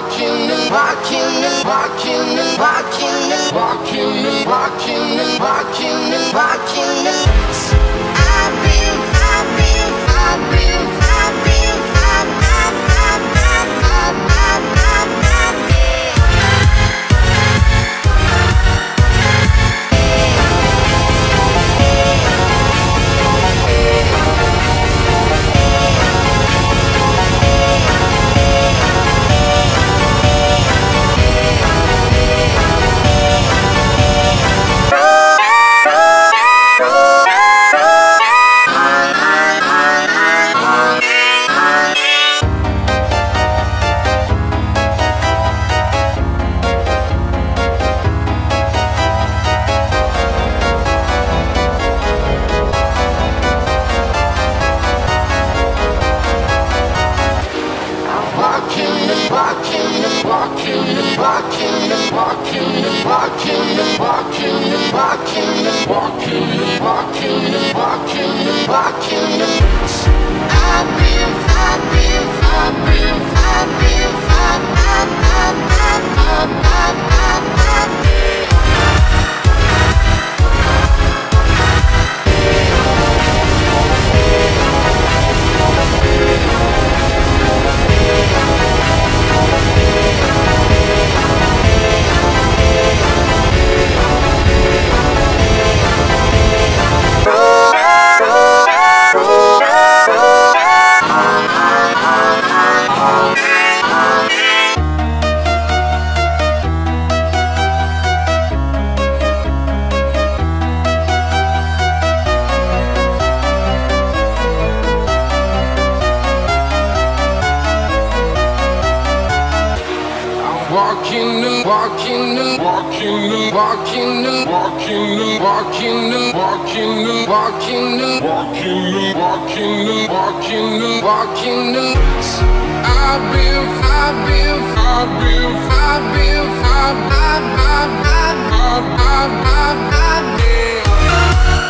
I've been